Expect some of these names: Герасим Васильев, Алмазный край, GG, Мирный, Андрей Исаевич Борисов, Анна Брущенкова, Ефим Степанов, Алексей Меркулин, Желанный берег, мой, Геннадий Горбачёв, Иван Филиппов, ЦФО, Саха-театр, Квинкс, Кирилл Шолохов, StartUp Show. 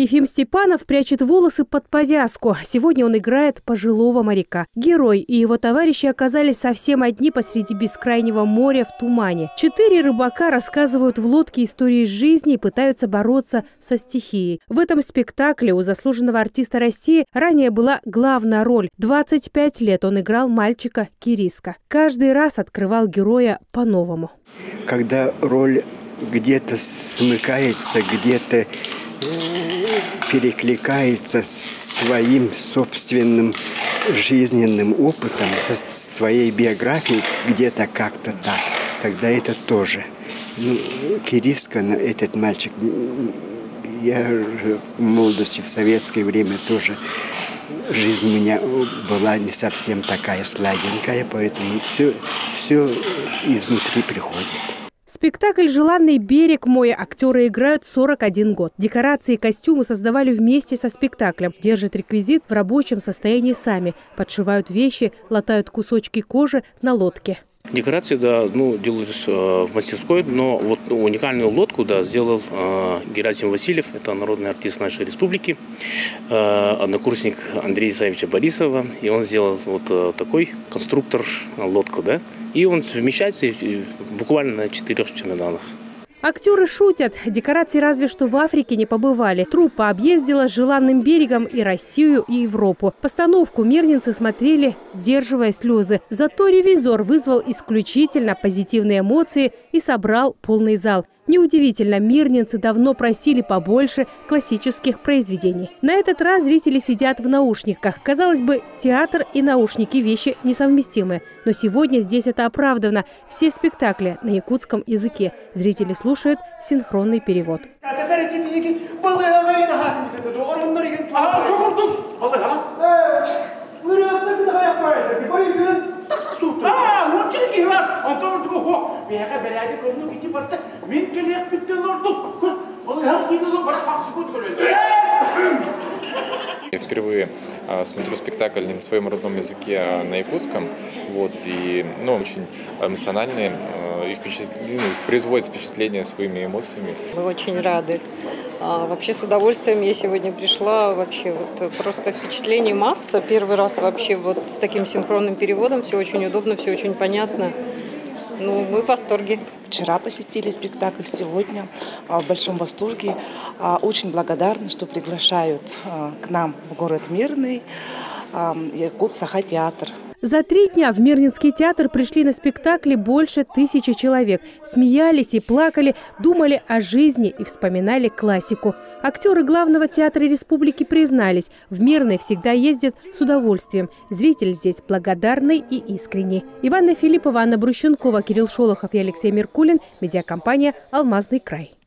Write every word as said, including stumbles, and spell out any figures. Ефим Степанов прячет волосы под повязку. Сегодня он играет пожилого моряка. Герой и его товарищи оказались совсем одни посреди бескрайнего моря в тумане. Четыре рыбака рассказывают в лодке истории жизни и пытаются бороться со стихией. В этом спектакле у заслуженного артиста России ранее была главная роль. двадцать пять лет он играл мальчика Кириска. Каждый раз открывал героя по-новому. Когда роль где-то смыкается, где-то перекликается с твоим собственным жизненным опытом, со своей биографией, где-то как-то так, тогда это тоже. Ну, Кириска, этот мальчик, я в молодости, в советское время тоже, жизнь у меня была не совсем такая сладенькая, поэтому все, все изнутри приходит. Спектакль «Желанный берег. Мой» актеры играют сорок один год. Декорации и костюмы создавали вместе со спектаклем. Держат реквизит в рабочем состоянии сами. Подшивают вещи, латают кусочки кожи на лодке. Декорации, да, ну, делались э, в мастерской, но вот ну, уникальную лодку, да, сделал э, Герасим Васильев, это народный артист нашей республики, э, однокурсник Андрея Исаевича Борисова, и он сделал вот э, такой конструктор лодку, да, и он совмещается и, буквально на четырех чемоданах. Актеры шутят. Декорации разве что в Африке не побывали. Труппа объездила с «Желанным берегом» и Россию, и Европу. Постановку мирнинцы смотрели, сдерживая слезы. Зато ревизор вызвал исключительно позитивные эмоции и собрал полный зал. Неудивительно, мирнинцы давно просили побольше классических произведений. На этот раз зрители сидят в наушниках. Казалось бы, театр и наушники – вещи несовместимые. Но сегодня здесь это оправдано. Все спектакли на якутском языке. Зрители слушают синхронный перевод. Я впервые смотрю спектакль не на своем родном языке, а на якутском. Вот, и, ну, очень эмоциональный и впечатление, производит впечатление своими эмоциями. Мы очень рады. А, вообще с удовольствием я сегодня пришла. Вообще вот просто впечатлений масса. Первый раз вообще вот с таким синхронным переводом. Все очень удобно, все очень понятно. Ну, мы в восторге. Вчера посетили спектакль, сегодня в большом восторге. Очень благодарны, что приглашают к нам в город Мирный якут Саха-театр. За три дня в Мирнинский театр пришли на спектакли больше тысячи человек. Смеялись и плакали, думали о жизни и вспоминали классику. Актеры главного театра республики признались, в Мирный всегда ездят с удовольствием. Зритель здесь благодарный и искренний. Иван Филипповa, Анна Брущенкова, Кирилл Шолохов и Алексей Меркулин. Медиакомпания «Алмазный край».